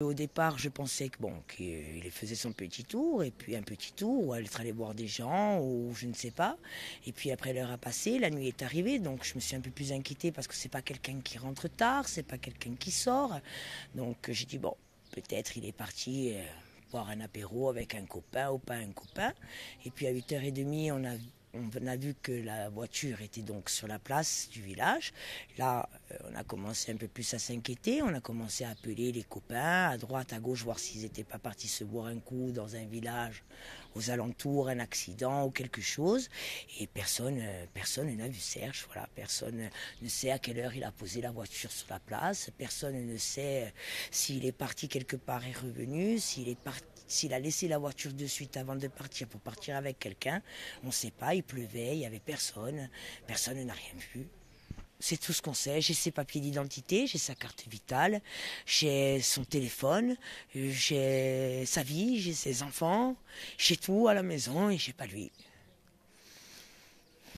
Au départ, je pensais que qu'il faisait son petit tour, et puis un petit tour où elle est allée voir des gens, ou je ne sais pas. Et puis après l'heure a passé, la nuit est arrivée, donc je me suis un peu plus inquiétée parce que c'est pas quelqu'un qui rentre tard, c'est pas quelqu'un qui sort. Donc j'ai dit, bon, peut-être il est parti boire un apéro avec un copain ou pas un copain. Et puis à 8h30, on a vu que la voiture était donc sur la place du village. Là, on a commencé un peu plus à s'inquiéter. On a commencé à appeler les copains à droite, à gauche, voir s'ils n'étaient pas partis se boire un coup dans un village aux alentours, un accident ou quelque chose. Et personne n'a vu Serge. Voilà, personne ne sait à quelle heure il a posé la voiture sur la place. Personne ne sait s'il est parti quelque part et revenu, s'il a laissé la voiture de suite avant de partir pour partir avec quelqu'un. On ne sait pas, il pleuvait, il n'y avait personne, personne n'a rien vu. C'est tout ce qu'on sait. J'ai ses papiers d'identité, j'ai sa carte vitale, j'ai son téléphone, j'ai sa vie, j'ai ses enfants, j'ai tout à la maison et j'ai pas lui.